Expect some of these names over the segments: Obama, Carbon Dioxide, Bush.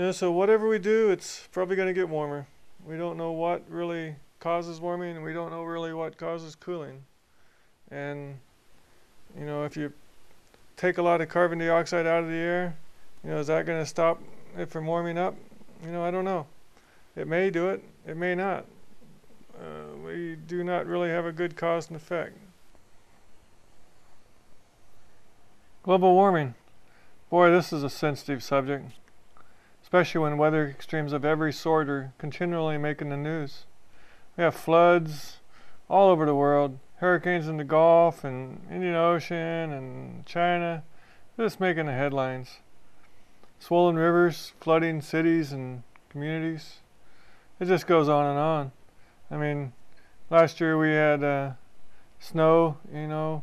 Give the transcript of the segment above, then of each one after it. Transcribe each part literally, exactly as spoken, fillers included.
You know, so whatever we do, it's probably going to get warmer. We don't know what really causes warming, and we don't know really what causes cooling. And, you know, if you take a lot of carbon dioxide out of the air, you know, is that going to stop it from warming up? You know, I don't know. It may do it. It may not. Uh, we do not really have a good cause and effect. Global warming. Boy, this is a sensitive subject, especially when weather extremes of every sort are continually making the news. We have floods all over the world, hurricanes in the Gulf and Indian Ocean and China, just making the headlines. Swollen rivers, flooding cities and communities. It just goes on and on. I mean, last year we had uh, snow, you know,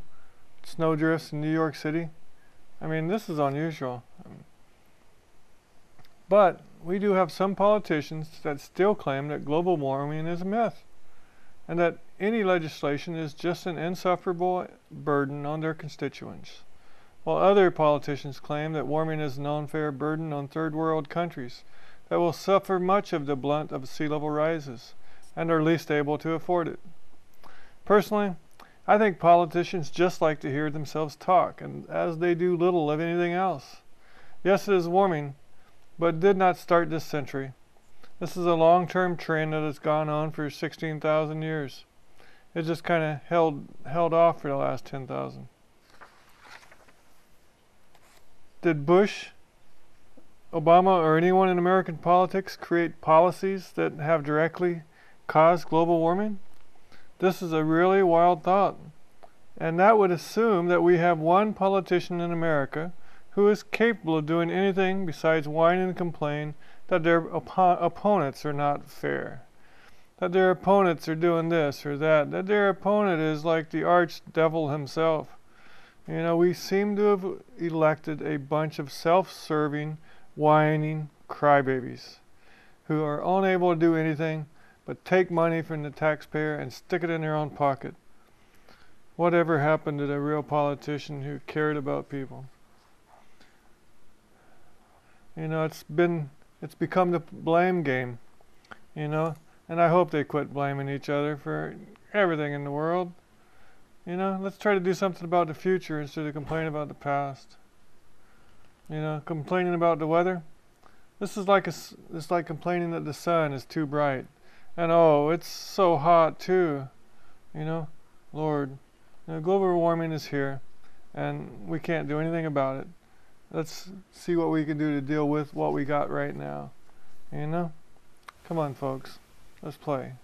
snow drifts in New York City. I mean, this is unusual. But we do have some politicians that still claim that global warming is a myth and that any legislation is just an insufferable burden on their constituents, while other politicians claim that warming is an unfair burden on third world countries that will suffer much of the brunt of sea level rises and are least able to afford it. Personally, I think politicians just like to hear themselves talk, and as they do little of anything else. Yes, it is warming, but it did not start this century. This is a long-term trend that has gone on for sixteen thousand years. It just kind of held held off for the last ten thousand. Did Bush, Obama, or anyone in American politics create policies that have directly cause global warming? This is a really wild thought, and that would assume that we have one politician in America who is capable of doing anything besides whine and complain that their oppo opponents are not fair, that their opponents are doing this or that, that their opponent is like the arch devil himself. You know, we seem to have elected a bunch of self-serving, whining crybabies who are unable to do anything but take money from the taxpayer and stick it in their own pocket. Whatever happened to the real politician who cared about people? You know, it's been, it's become the blame game, you know, and I hope they quit blaming each other for everything in the world. You know, let's try to do something about the future instead of complaining about the past. You know, complaining about the weather, this is like a, it's like complaining that the sun is too bright. And oh, it's so hot too, you know, Lord. You know, global warming is here, and we can't do anything about it. Let's see what we can do to deal with what we got right now, you know? Come on, folks, let's play.